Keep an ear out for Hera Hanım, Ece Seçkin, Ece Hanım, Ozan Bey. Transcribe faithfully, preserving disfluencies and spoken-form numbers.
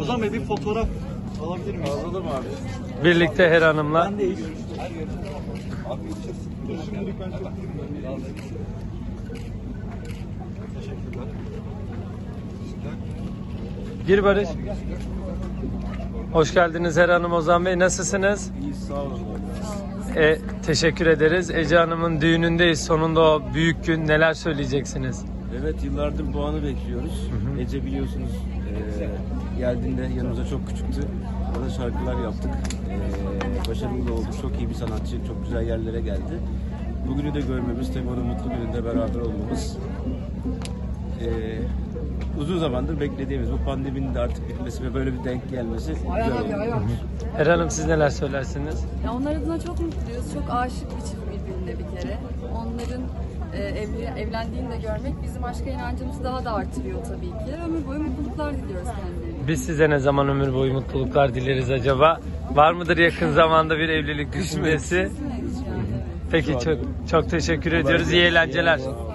Ozan Bey bir fotoğraf alabilir miyiz? Alabilir mi abi? Birlikte Hera Hanım'la. Ben de iyi görüşürüz. Abi görüşürüz. Şimdilik ben çok mutluyum. Teşekkürler. Gir Barış. Hoş geldiniz Hera Hanım, Ozan Bey. Nasılsınız? İyi, sağ olun. E, teşekkür ederiz. Ece Hanım'ın düğünündeyiz. Sonunda o büyük gün. Neler söyleyeceksiniz? Evet, yıllardır bu anı bekliyoruz. Hı hı. Ece biliyorsunuz e, geldiğinde yanımıza çok küçüktü. Orada şarkılar yaptık. E, başarılı oldu. Çok iyi bir sanatçı. Çok güzel yerlere geldi. Bugünü de görmemiz, tabii onun mutlu gününde beraber olmamız. E, Uzun zamandır beklediğimiz bu pandeminin de artık bitmesi ve böyle bir denk gelmesi. Hera Hanım, siz neler söylersiniz? Ya onlar adına çok mutluyuz. Çok aşık bir çift birbirine bir kere. Onların e, evli, evlendiğini de görmek bizim aşka inancımızı daha da artırıyor tabii ki. Ömür boyu mutluluklar diliyoruz kendilerine. Biz size ne zaman ömür boyu mutluluklar dileriz acaba? Var mıdır yakın zamanda bir evlilik düşmesi? Peki, çok çok teşekkür ediyoruz. İyi eğlenceler.